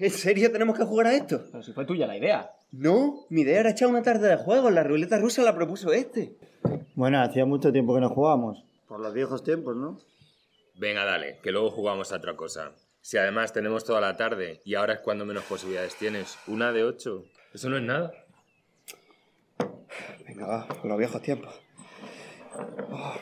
¿En serio tenemos que jugar a esto? Pero si fue tuya la idea. No, mi idea era echar una tarde de juegos. La ruleta rusa la propuso este. Bueno, hacía mucho tiempo que no jugábamos. Por los viejos tiempos, ¿no? Venga, dale, que luego jugamos a otra cosa. Si además tenemos toda la tarde y ahora es cuando menos posibilidades tienes. 1 de 8. Eso no es nada. Venga, va, por los viejos tiempos. Oh.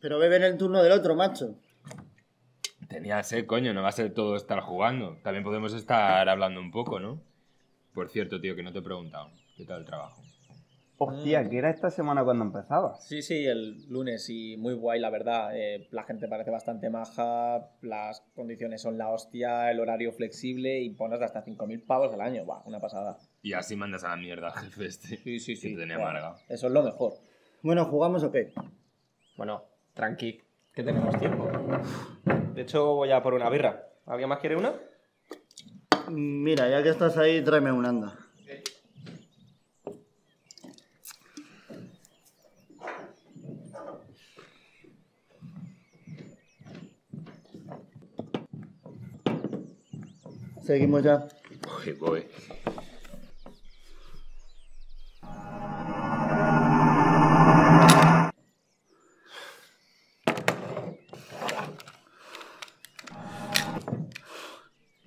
Pero bebe en el turno del otro, macho. Tenía sed, coño, no va a ser todo estar jugando. También podemos estar hablando un poco, ¿no? Por cierto, tío, que no te he preguntado. ¿Qué tal el trabajo? Hostia, que era esta semana cuando empezaba. Sí, sí, el lunes y muy guay, la verdad. La gente parece bastante maja, las condiciones son la hostia, el horario flexible y pones hasta 5.000 pavos al año. Buah, una pasada. Y así mandas a la mierda, jefe este. Sí, sí, sí. Que te tenía amargado. Eso es lo mejor. Bueno, ¿jugamos o qué? Bueno, tranqui, que tenemos tiempo. De hecho, voy a por una birra. ¿Alguien más quiere una? Mira, ya que estás ahí, tráeme una, anda. Seguimos ya. Voy.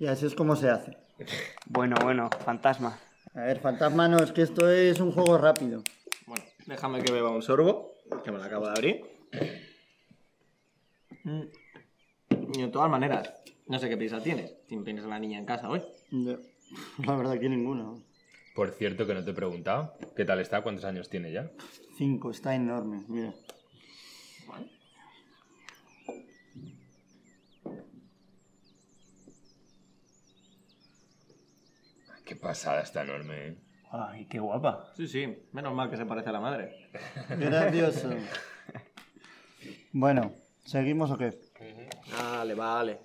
Y así es como se hace. Bueno, fantasma. A ver, fantasma no, es que esto es un juego rápido. Bueno, déjame que beba un sorbo, que me lo acabo de abrir. Y de todas maneras, no sé qué prisa tienes. ¿Tienes a la niña en casa hoy? No, la verdad que ninguna. Por cierto, que no te he preguntado. ¿Qué tal está? ¿Cuántos años tiene ya? 5, está enorme, mira. Qué pasada, está enorme, ¿eh? Ay, qué guapa. Sí, sí, menos mal que se parece a la madre. Gracioso. Bueno, ¿seguimos o qué? Vale.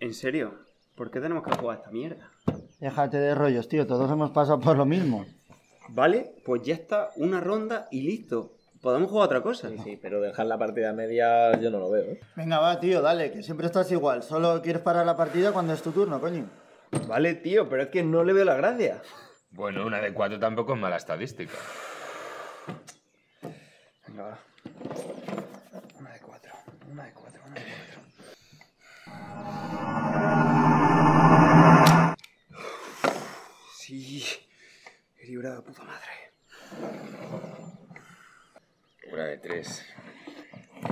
En serio, ¿por qué tenemos que jugar a esta mierda? Déjate de rollos, tío, todos hemos pasado por lo mismo. Vale, pues ya está, una ronda y listo. Podemos jugar a otra cosa. Sí, pero dejar la partida media yo no lo veo, ¿eh? Venga, va, tío, dale, que siempre estás igual. Solo quieres parar la partida cuando es tu turno, coño. Vale, tío, pero es que no le veo la gracia. Bueno, 1 de 4 tampoco es mala estadística. Venga, va. 1 de 4. Sí, he librado, puta madre. 1 de 3.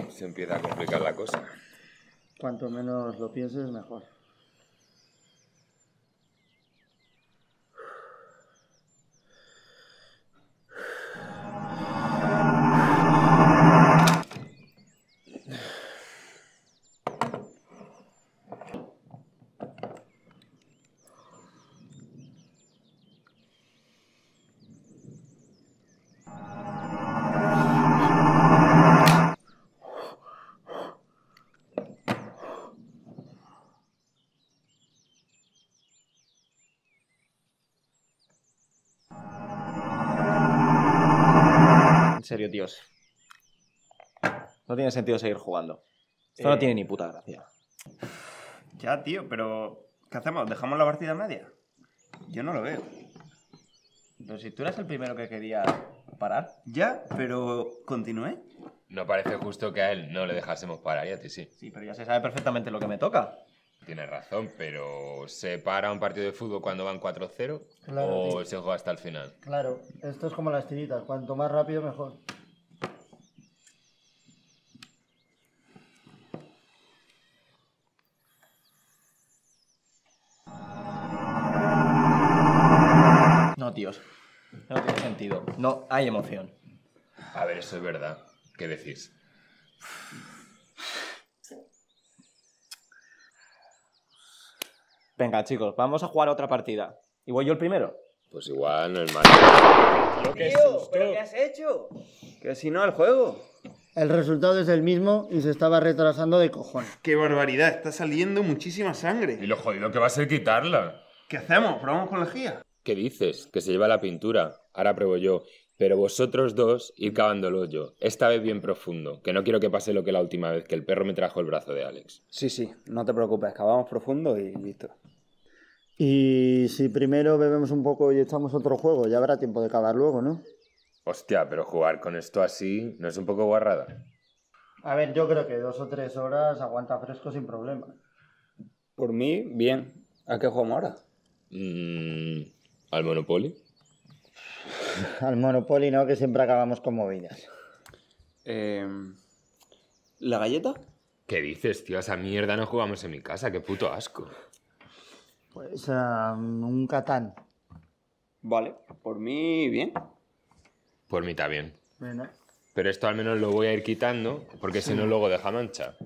Se empieza a complicar la cosa. Cuanto menos lo pienses, mejor. En serio, tíos. No tiene sentido seguir jugando. Esto no tiene ni puta gracia. Ya, tío, pero ¿qué hacemos? ¿Dejamos la partida media? Yo no lo veo. Pero si tú eras el primero que quería parar. Ya, pero continué. No parece justo que a él no le dejásemos parar y a ti sí. Sí, pero ya se sabe perfectamente lo que me toca. Tienes razón, pero ¿se para un partido de fútbol cuando van 4-0 claro, o tío. Se juega hasta el final? Claro, esto es como las tiritas, cuanto más rápido mejor. No, tíos, no tiene sentido, no hay emoción. A ver, eso es verdad, ¿qué decís? Venga, chicos, vamos a jugar otra partida. ¿Y voy yo el primero? Pues igual no es malo. Tío, ¿pero qué has hecho? Que si no, al juego. El resultado es el mismo y se estaba retrasando de cojones. ¡Qué barbaridad! Está saliendo muchísima sangre. Y lo jodido que va a ser quitarla. ¿Qué hacemos? ¿Probamos con lejía? ¿Qué dices? Que se lleva la pintura. Ahora pruebo yo. Pero vosotros dos, ir cavando el hoyo. Esta vez bien profundo, que no quiero que pase lo que la última vez, que el perro me trajo el brazo de Alex. Sí, sí, no te preocupes, cavamos profundo y listo. Y si primero bebemos un poco y echamos otro juego, ya habrá tiempo de cavar luego, ¿no? Hostia, pero jugar con esto así, ¿no es un poco guarrada? A ver, yo creo que 2 o 3 horas aguanta fresco sin problema. Por mí, bien. ¿A qué jugamos ahora? ¿Al Monopoly? Al Monopoly no, que siempre acabamos con movidas. ¿La galleta? ¿Qué dices, tío? A esa mierda no jugamos en mi casa, qué puto asco. Pues un Catán. Vale, por mí bien. Por mí también. Bueno. Pero esto al menos lo voy a ir quitando, porque si no luego deja mancha.